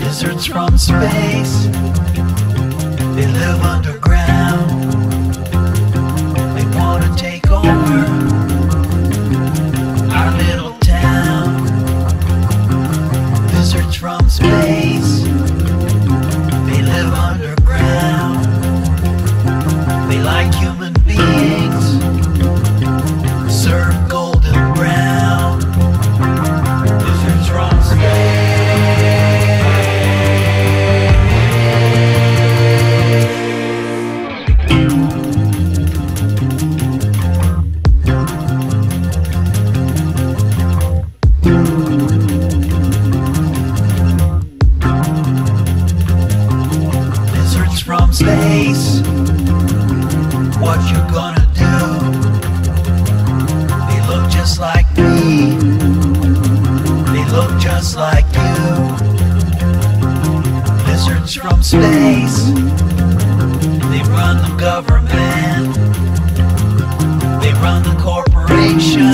Lizards from space, they live underground. They want to take over our little town. Lizards from space, they live underground. They like human beings, serve golden brown. Lizards from space. From space, what you gonna do? They look just like me, they look just like you. Lizards from space, they run the government, they run the corporation.